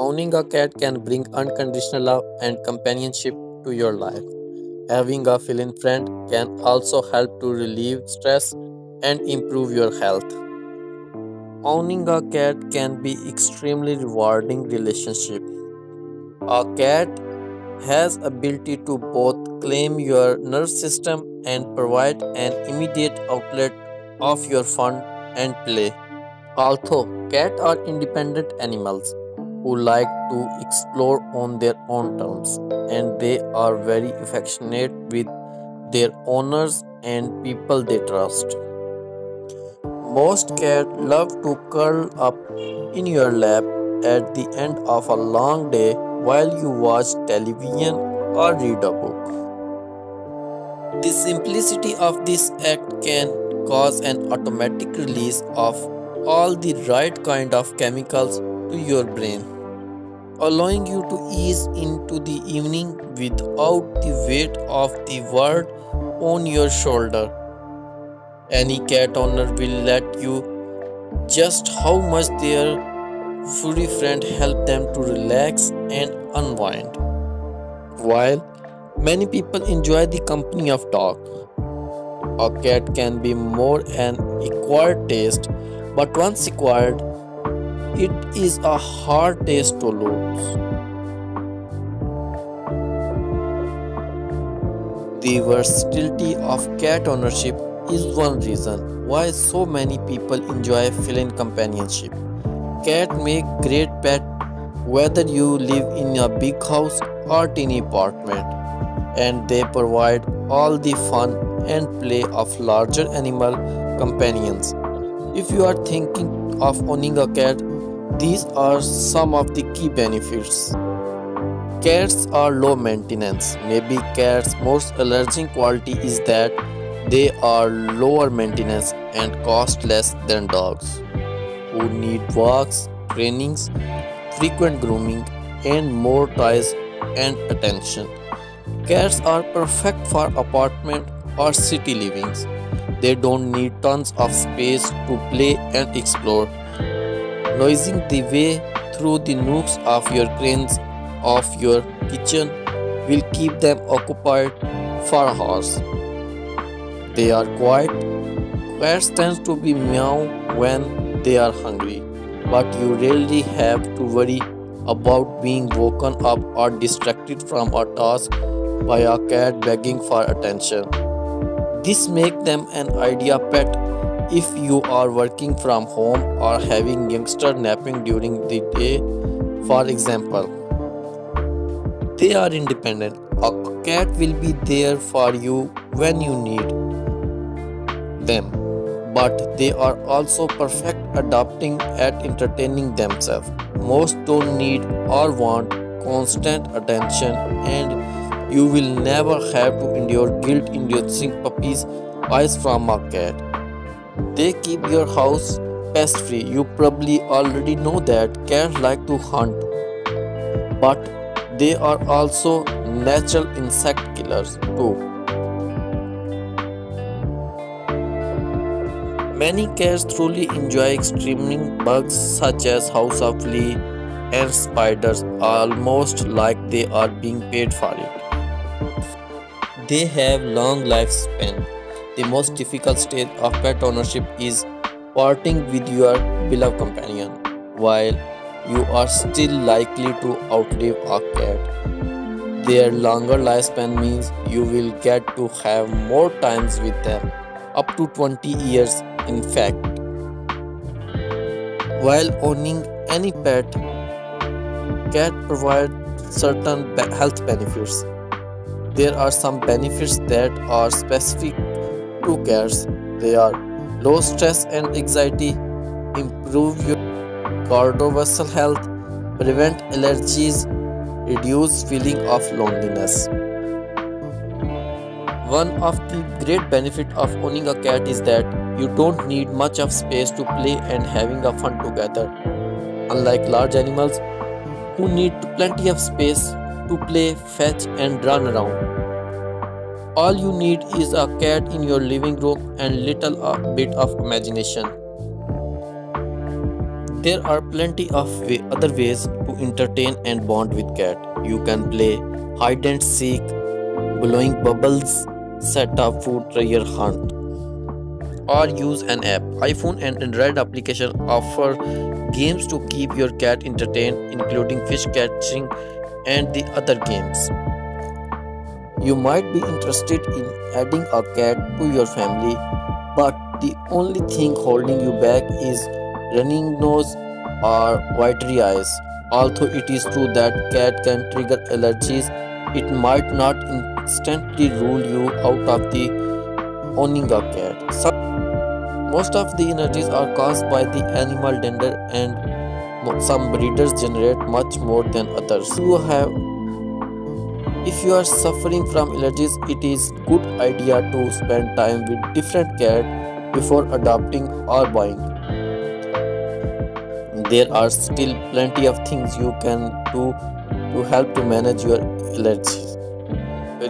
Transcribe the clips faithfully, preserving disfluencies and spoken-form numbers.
Owning a cat can bring unconditional love and companionship to your life. Having a feline friend can also help to relieve stress and improve your health. Owning a cat can be extremely rewarding relationship. A cat has ability to both claim your nervous system and provide an immediate outlet of your fun and play. Although cats are independent animals who like to explore on their own terms, and they are very affectionate with their owners and people they trust. Most cats love to curl up in your lap at the end of a long day while you watch television or read a book. The simplicity of this act can cause an automatic release of all the right kind of chemicals to your brain, allowing you to ease into the evening without the weight of the world on your shoulder. Any cat owner will let you know just how much their furry friend helps them to relax and unwind. While many people enjoy the company of dogs, a cat can be more an acquired taste, but once acquired, it is a hard taste to lose. The versatility of cat ownership is one reason why so many people enjoy feline companionship. Cats make great pets whether you live in a big house or tiny apartment, and they provide all the fun and play of larger animal companions. If you are thinking of owning a cat, these are some of the key benefits. Cats are low maintenance. Maybe cats' most allerging quality is that they are lower maintenance and cost less than dogs, who need walks, trainings, frequent grooming, and more ties and attention. Cats are perfect for apartment or city livings. They don't need tons of space to play and explore, nosing the way through the nooks of your cranes of your kitchen will keep them occupied for hours. They are quiet. Cats tend to be meow when they are hungry, but you rarely have to worry about being woken up or distracted from a task by a cat begging for attention. This makes them an ideal pet if you are working from home or having youngster napping during the day, for example. They are independent. A cat will be there for you when you need them, but they are also perfect adapting at entertaining themselves. Most don't need or want constant attention, and you will never have to endure guilt-inducing puppies eyes from a cat. They keep your house pest-free. You probably already know that cats like to hunt, but they are also natural insect killers too. Many cats truly enjoy exterminating bugs such as house of flea and spiders, almost like they are being paid for it. They have long lifespan. The most difficult stage of pet ownership is parting with your beloved companion. While you are still likely to outlive a cat, their longer lifespan means you will get to have more times with them, up to twenty years in fact. While owning any pet, cat provides certain health benefits. There are some benefits that are specific to cats. They are low stress and anxiety, improve your cardiovascular health, prevent allergies, reduce feeling of loneliness. One of the great benefits of owning a cat is that you don't need much of space to play and having a fun together. Unlike large animals who need plenty of space to play, fetch, and run around, all you need is a cat in your living room and little a bit of imagination. There are plenty of way other ways to entertain and bond with cat. You can play hide and seek, blowing bubbles, set up food treasure hunt, or use an app. iPhone and Android application offer games to keep your cat entertained, including fish catching and the other games. You might be interested in adding a cat to your family, but the only thing holding you back is running nose or watery eyes. Although it is true that cat can trigger allergies, it might not instantly rule you out of the owning a cat. So, most of the allergies are caused by the animal dander, and some breeders generate much more than others. You have If you are suffering from allergies, it is a good idea to spend time with different cats before adopting or buying. There are still plenty of things you can do to help to manage your allergies.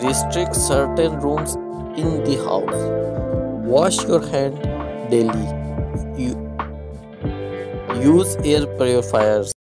Restrict certain rooms in the house. Wash your hands daily. Use air purifiers.